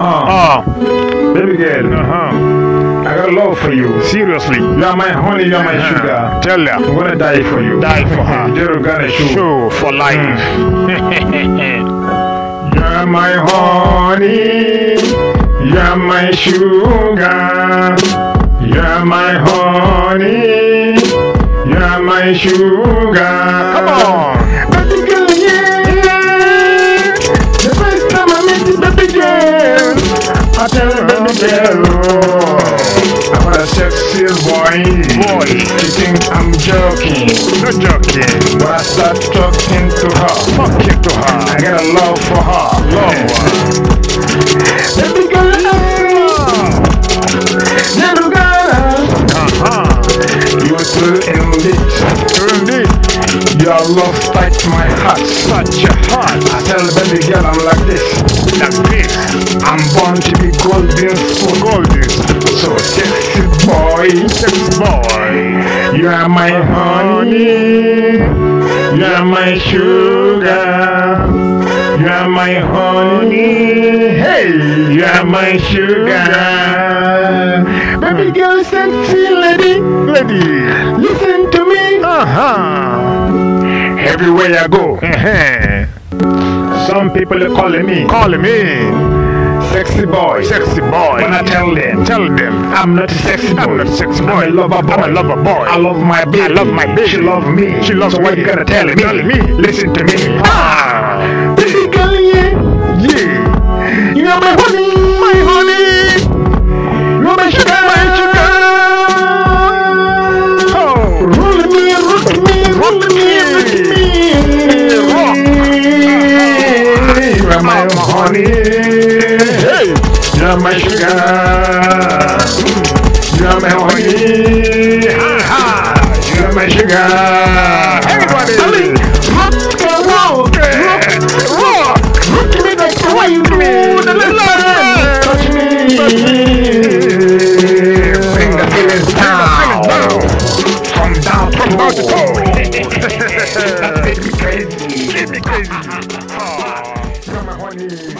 Baby girl, I got love for you. Seriously. You're my honey, you're my sugar. Tell her. I'm gonna die for you. Die for her. You're gonna show for life. You're my honey, you're my sugar. You're my honey, you're my sugar. Come on. I tell her, baby girl, I'm a sexy boy. You think I'm joking? No joking. But I start talking to her. Talking to her. I got a love for her. Love. Baby girl, little girl, you're still in this. Your love touched my heart. Such a heart. I tell the baby girl, I'm like this. Like this. I'm born to be golden for golden. So sexy boy, sexy boy. You are my honey, you are my sugar. You are my honey, hey, you are my sugar. Baby girl, sexy lady, listen to me. Everywhere I go. Some people are calling me sexy boy, sexy boy. When I tell them I'm not a sexy boy. I'm not a sexy boy. I'm a lover boy. I'm a lover boy. I love my baby. I love my baby. She loves me. She loves me. So what you gonna tell me? Listen to me. Baby girl, yeah. You are my honey, my honey. You are my sugar, my sugar. Oh, roll me. You are my honey. You're my sugar, you're my honey, you're my sugar. Everybody, rock, look at me, that's the way you do. Touch me, bring the feelings down, from down to toe. That makes me crazy. You're my honey.